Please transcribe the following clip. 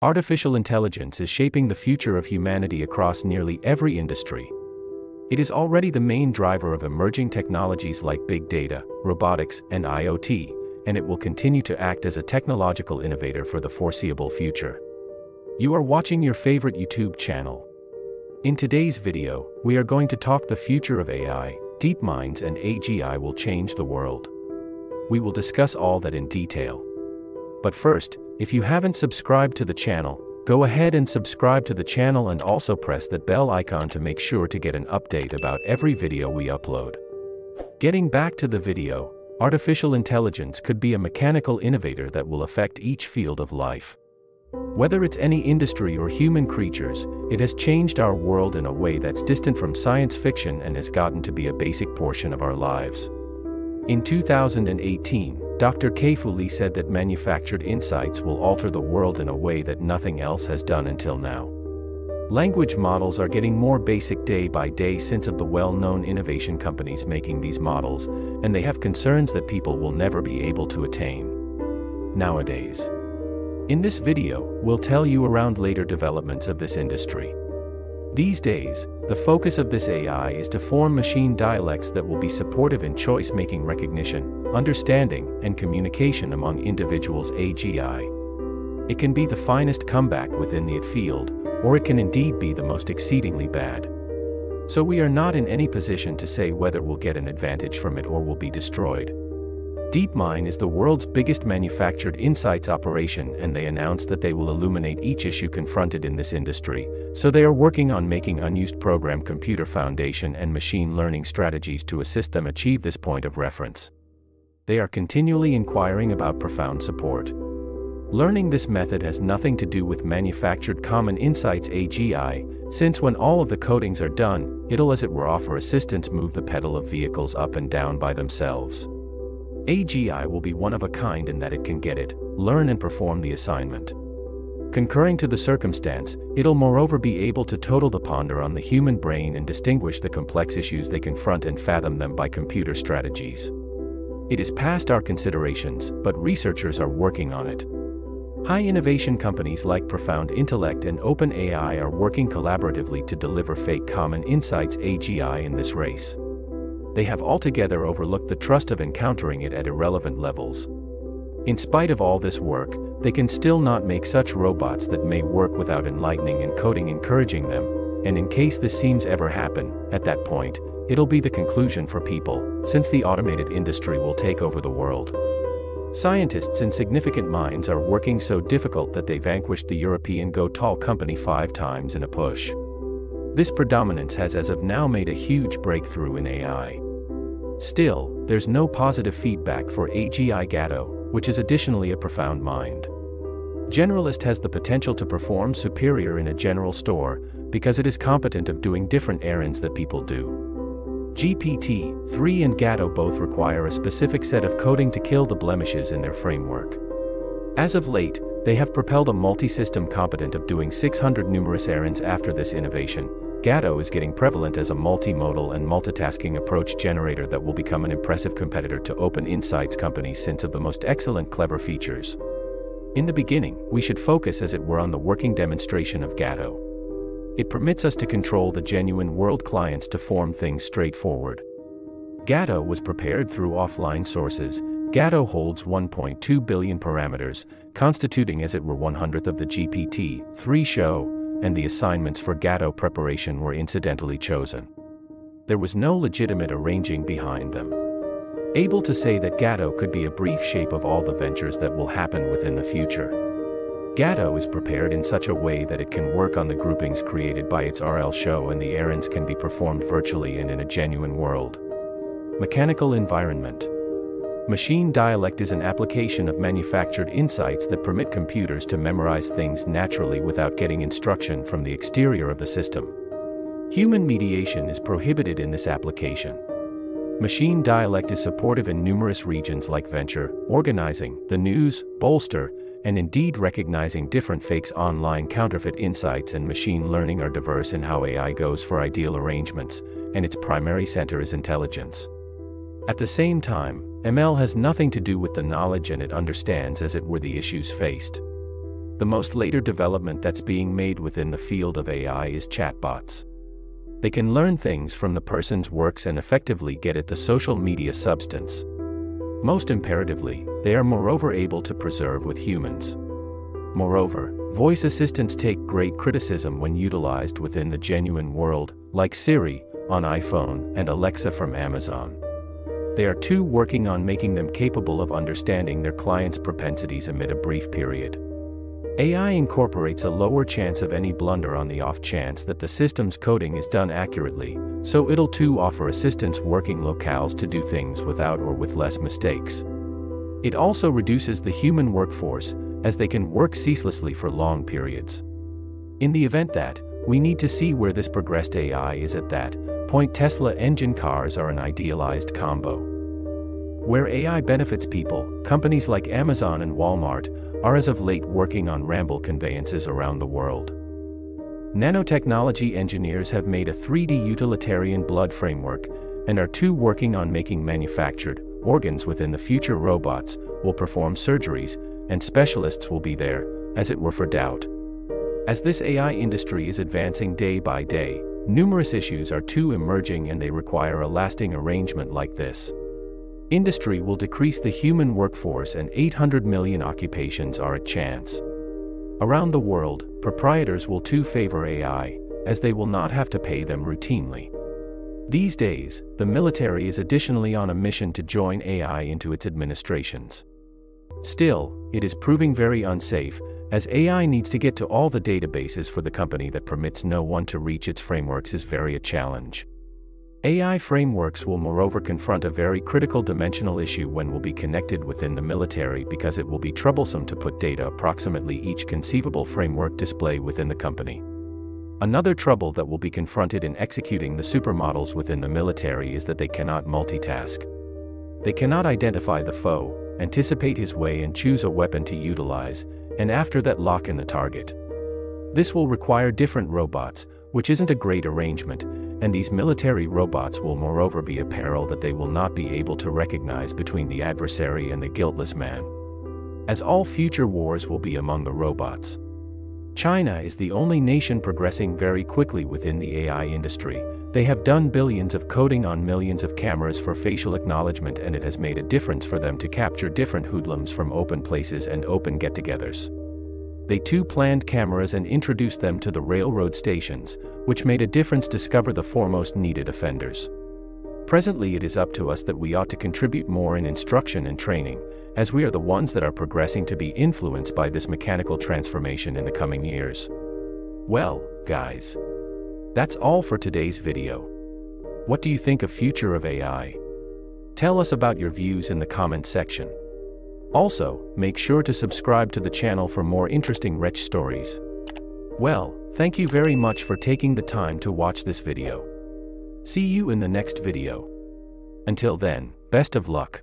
Artificial intelligence is shaping the future of humanity across nearly every industry. It is already the main driver of emerging technologies like big data, robotics, and IoT, and it will continue to act as a technological innovator for the foreseeable future. You are watching your favorite YouTube channel. In today's video, we are going to talk the future of AI, DeepMinds and AGI will change the world. We will discuss all that in detail. But first, if you haven't subscribed to the channel, go ahead and subscribe to the channel and also press that bell icon to make sure to get an update about every video we upload. Getting back to the video, artificial intelligence could be a mechanical innovator that will affect each field of life. Whether it's any industry or human creatures, it has changed our world in a way that's distant from science fiction and has gotten to be a basic portion of our lives. In 2018, Dr. Kai-Fu Lee said that manufactured insights will alter the world in a way that nothing else has done until now. Language models are getting more basic day by day since of the well-known innovation companies making these models, and they have concerns that people will never be able to attain nowadays. In this video, we'll tell you around later developments of this industry. These days, the focus of this AI is to form machine dialects that will be supportive in choice-making recognition, understanding, and communication among individuals AGI. It can be the finest comeback within the field, or it can indeed be the most exceedingly bad. So we are not in any position to say whether we'll get an advantage from it or will be destroyed. DeepMind is the world's biggest manufactured insights operation, and they announced that they will illuminate each issue confronted in this industry, so they are working on making unused program computer foundation and machine learning strategies to assist them achieve this point of reference. They are continually inquiring about profound support. Learning this method has nothing to do with manufactured common insights AGI, since when all of the codings are done, it'll as it were offer assistance move the pedal of vehicles up and down by themselves. AGI will be one of a kind in that it can get it, learn and perform the assignment. Concurring to the circumstance, it'll moreover be able to total the ponder on the human brain and distinguish the complex issues they confront and fathom them by computer strategies. It is past our considerations, but researchers are working on it. High innovation companies like Profound Intellect and OpenAI are working collaboratively to deliver fake common insights AGI in this race. They have altogether overlooked the trust of encountering it at irrelevant levels. In spite of all this work, they can still not make such robots that may work without enlightening and coding encouraging them, and in case this seems ever happen, at that point, it'll be the conclusion for people, since the automated industry will take over the world. Scientists in significant minds are working so difficult that they vanquished the European Gato company 5 times in a push. This predominance has as of now made a huge breakthrough in AI. Still, there's no positive feedback for AGI Gato, which is additionally a profound mind. Generalist has the potential to perform superior in a general store, because it is competent of doing different errands that people do. GPT-3 and Gato both require a specific set of coding to kill the blemishes in their framework. As of late, they have propelled a multi-system competent of doing 600 numerous errands after this innovation. Gato is getting prevalent as a multimodal and multitasking approach generator that will become an impressive competitor to Open Insights companies since of the most excellent clever features. In the beginning, we should focus as it were on the working demonstration of Gato. It permits us to control the genuine world clients to form things straightforward. Gato was prepared through offline sources. Gato holds 1.2 billion parameters, constituting as it were 1/100th of the GPT-3 show, and the assignments for Gato preparation were incidentally chosen. There was no legitimate arranging behind them. Able to say that Gato could be a brief shape of all the ventures that will happen within the future. Gato is prepared in such a way that it can work on the groupings created by its RL show and the errands can be performed virtually and in a genuine world. Mechanical environment. Machine dialect is an application of manufactured insights that permit computers to memorize things naturally without getting instruction from the exterior of the system. Human mediation is prohibited in this application. Machine dialect is supportive in numerous regions like venture, organizing, the news, bolster, and indeed recognizing different fakes online counterfeit insights and machine learning are diverse in how AI goes for ideal arrangements, and its primary center is intelligence. At the same time, ML has nothing to do with the knowledge and it understands as it were the issues faced. The most later development that's being made within the field of AI is chatbots. They can learn things from the person's works and effectively get at the social media substance. Most imperatively, they are moreover able to preserve with humans. Moreover, voice assistants take great criticism when utilized within the genuine world, like Siri on iPhone and Alexa from Amazon. They are too working on making them capable of understanding their clients' propensities amid a brief period. AI incorporates a lower chance of any blunder on the off chance that the system's coding is done accurately, so it'll too offer assistants working locales to do things without or with less mistakes. It also reduces the human workforce, as they can work ceaselessly for long periods. In the event that, we need to see where this progressed AI is at that point. Tesla engine cars are an idealized combo. Where AI benefits people, companies like Amazon and Walmart are as of late working on ramble conveyances around the world. Nanotechnology engineers have made a 3D utilitarian blood framework and are too working on making manufactured organs within the future. Robots will perform surgeries, and specialists will be there, as it were, for doubt. As this AI industry is advancing day by day, numerous issues are too emerging and they require a lasting arrangement like this. Industry will decrease the human workforce and 800 million occupations are at chance. Around the world, proprietors will too favor AI, as they will not have to pay them routinely. These days, the military is additionally on a mission to join AI into its administrations. Still, it is proving very unsafe, as AI needs to get to all the databases for the company that permits no one to reach its frameworks is very a challenge. AI frameworks will moreover confront a very critical dimensional issue when will be connected within the military, because it will be troublesome to put data approximately each conceivable framework display within the company. Another trouble that will be confronted in executing the supermodels within the military is that they cannot multitask. They cannot identify the foe, anticipate his way and choose a weapon to utilize, and after that lock in the target. This will require different robots, which isn't a great arrangement, and these military robots will moreover be a peril that they will not be able to recognize between the adversary and the guiltless man, as all future wars will be among the robots. China is the only nation progressing very quickly within the AI industry. They have done billions of coding on millions of cameras for facial acknowledgement, and it has made a difference for them to capture different hoodlums from open places and open get-togethers. They too planned cameras and introduced them to the railroad stations, which made a difference discover the foremost needed offenders. Presently it is up to us that we ought to contribute more in instruction and training, as we are the ones that are progressing to be influenced by this mechanical transformation in the coming years. Well, guys. That's all for today's video. What do you think of future of AI? Tell us about your views in the comment section. Also, make sure to subscribe to the channel for more interesting wretch stories. Well, thank you very much for taking the time to watch this video. See you in the next video. Until then, best of luck.